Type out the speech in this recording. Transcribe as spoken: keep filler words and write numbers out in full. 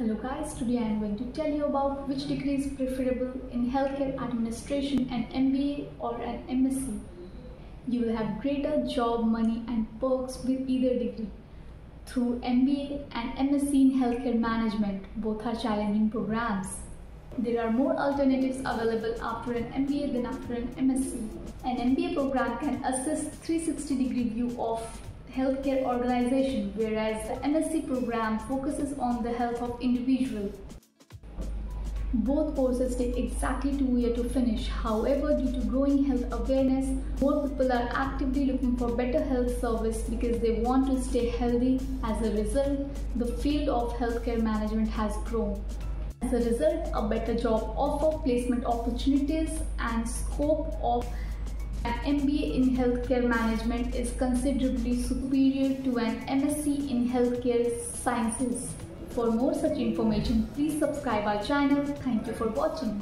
Hello guys, today I am going to tell you about which degree is preferable in healthcare administration, an M B A or an M S c. You will have greater job, money and perks with either degree. Through M B A and M S c in healthcare management, both are challenging programs. There are more alternatives available after an M B A than after an M S c. An M B A program can assist three sixty degree view of healthcare organization, whereas the M S c program focuses on the health of individual. Both courses take exactly two years to finish. However, due to growing health awareness, more people are actively looking for better health service because they want to stay healthy. As a result, the field of healthcare management has grown. As a result, a better job offer, placement opportunities and scope of an M B A in healthcare management is considerably superior to an M S c in healthcare sciences. For more such information, please subscribe our channel. Thank you for watching.